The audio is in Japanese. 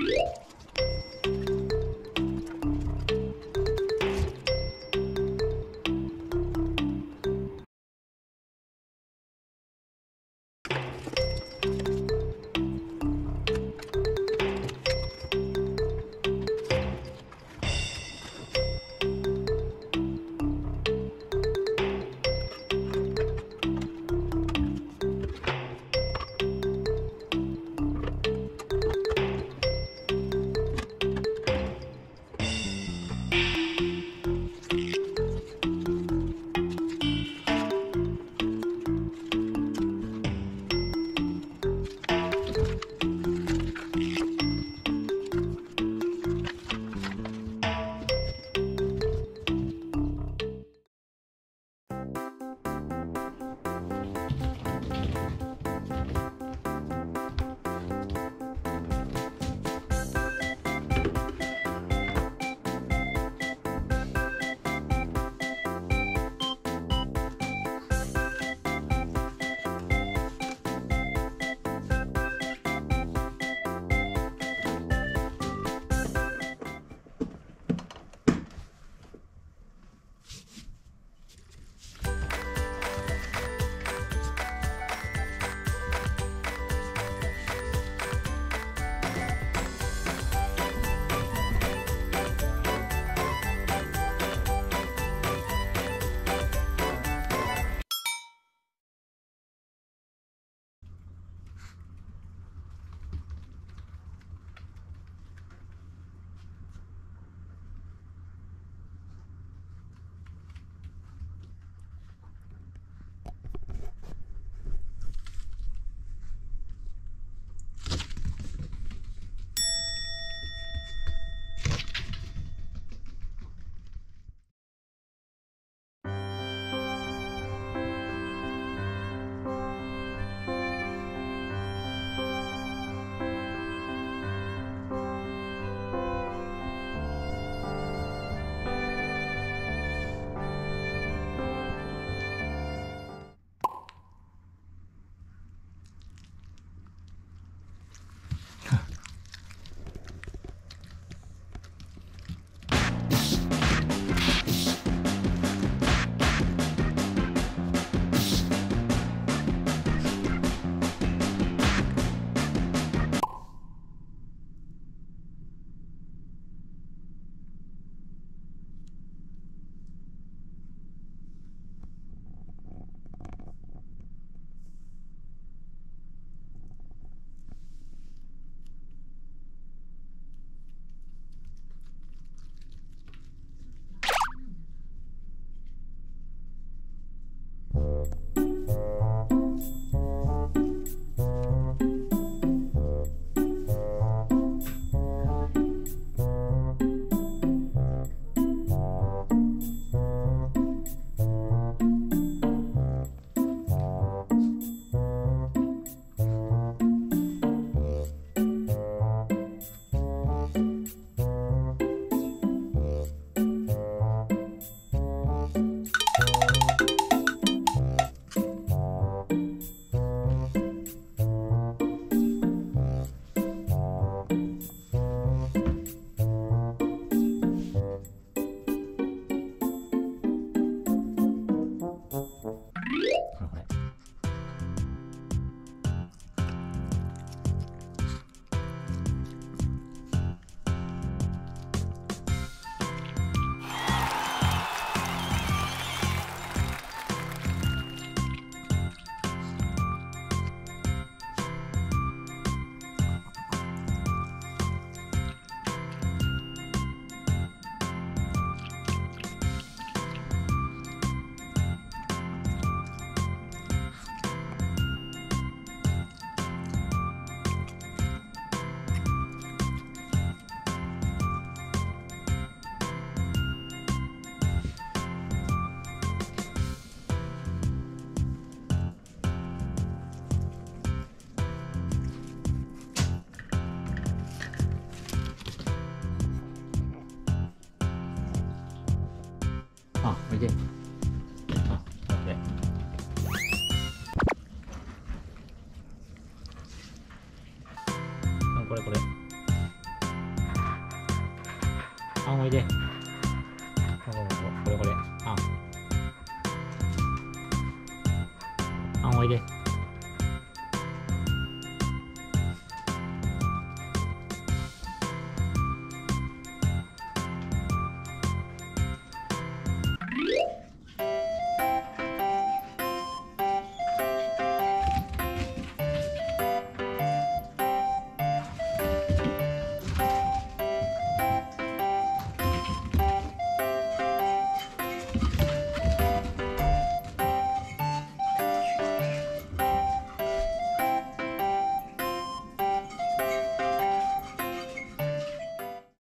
これ3おいで。これこれ。あんおいで。